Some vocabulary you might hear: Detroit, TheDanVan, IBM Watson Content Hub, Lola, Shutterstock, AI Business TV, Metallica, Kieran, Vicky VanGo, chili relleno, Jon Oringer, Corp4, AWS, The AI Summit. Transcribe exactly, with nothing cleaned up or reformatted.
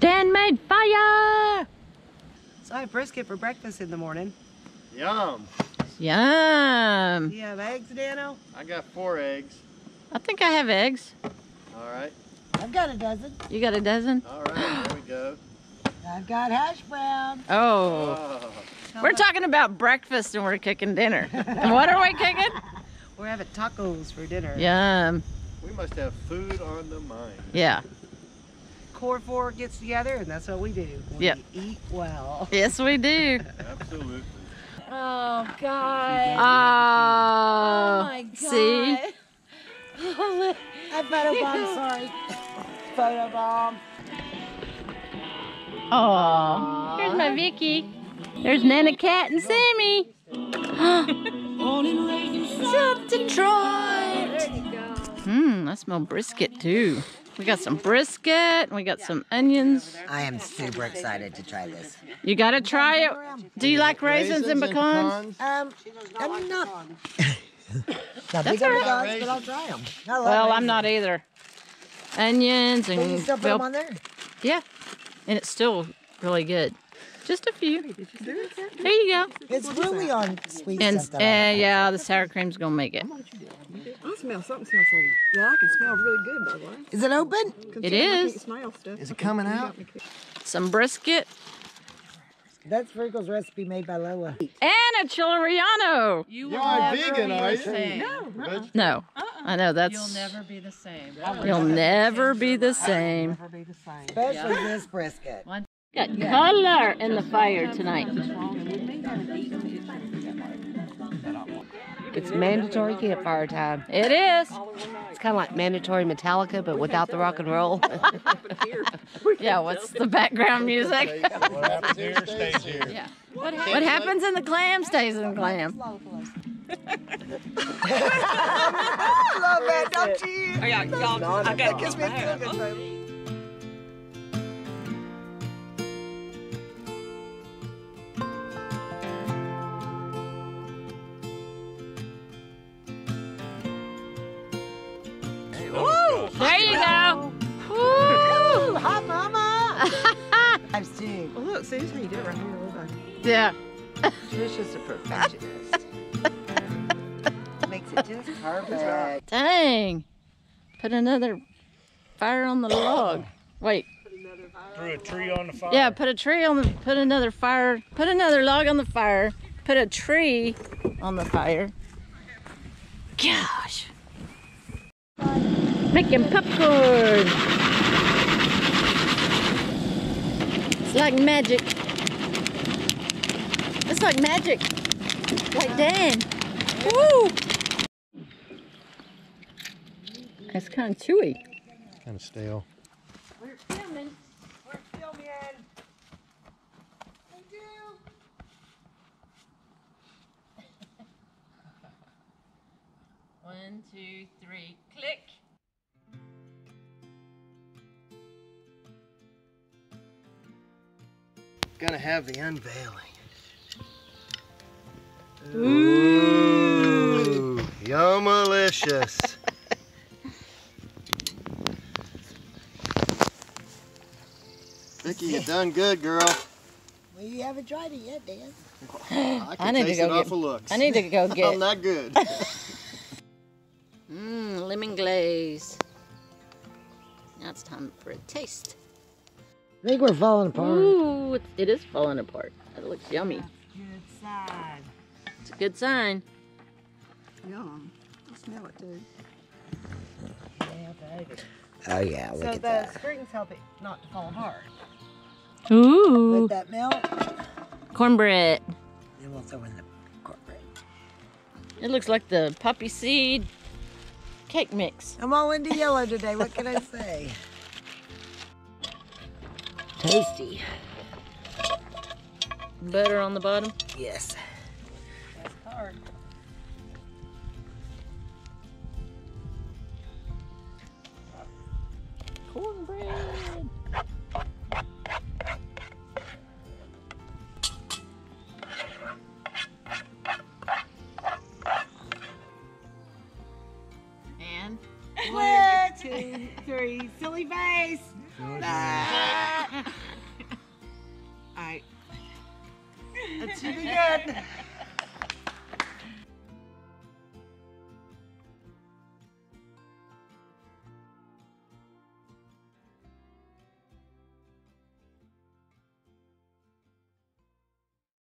Dan made fire! So I have brisket for breakfast in the morning. Yum. Yum. Do you have eggs, Dano? I got four eggs. I think I have eggs. All right. I've got a dozen. You got a dozen? All right, there we go. I've got hash brown. Oh. oh. We're talking about breakfast and we're cooking dinner. And what are we cooking? We're having tacos for dinner. Yum. We must have food on the mind. Yeah. Corp four gets together and that's what we do. We yep. eat well. Yes, we do. Absolutely. Oh, God. Oh, oh my God. See? I photobomb, sorry. Photobomb. Oh, here's my Vicky. There's Nana Cat and Sammy. South Detroit. Mmm, I smell brisket too. We got some brisket and we got some onions. I am super excited to try this. You gotta try it. Do you like raisins, raisins and pecans? Um, I'm not. not That's all right. But I'll try them. Well, raisins. I'm not either. Onions and. Can you still put them on there? Yeah, and it's still really good. Just a few. There you go. It's really on sweet and, stuff. And uh, yeah, the sour cream's gonna make it. I smell something. Smells so yeah, I can smell really good by the way. Is it open? It is. Is it coming out? Some brisket. That's Virgo's recipe made by Lola. And a Chileriano. You are vegan, are you? No. Uh -uh. No. Uh -uh. I know that's. You'll never be the same. You'll never be the same. Never be the same. Especially yeah. this brisket. One Got yeah. color in the fire tonight. It's mandatory campfire time. It is. It's kind of like mandatory Metallica, but without the rock and roll. Yeah, what's the background music? What happens here stays here. Yeah. What, ha what happens in the clam stays in the clam. I love that, don't you? Oh, yeah, y'all, I got to kiss me too. There you go. Woo! Hot mama! I'm seeing. Oh, look, see how you do it right here. Look. Yeah. She's just a perfectionist. Makes it just perfect. Dang. Put another fire on the log. Wait. Put another fire. Threw a tree on the fire. Yeah, put a tree on the, put another fire, put another log on the fire, put a tree on the fire. Gosh. Making popcorn. It's like magic. It's like magic. Like Dan. Woo! That's kind of chewy. Kind of stale. We're filming. We're filming. We do. One, two, three, click. Gonna have the unveiling. Ooh, Ooh. Yum-alicious. Vicky, you done good, girl. Well, you haven't tried it yet, Dan. I can I need taste to go it get, off of looks. I need to go get. I'm not good. Mmm, lemon glaze. Now it's time for a taste. I think we're falling apart. Ooh, it's, it is falling apart. That looks yummy. That's a good sign. It's a good sign. Yum. I smell it, dude. Yeah, baby. Oh, yeah. Look so at the that. Strings help it not to fall apart. Ooh. Let that melt. Cornbread. Then we'll throw in the cornbread. It looks like the poppy seed cake mix. I'm all into yellow today. What can I say? Tasty. Butter on the bottom? Yes. That's hard. Cornbread. And one, two, three, silly bag. face. All right. Let's do it again.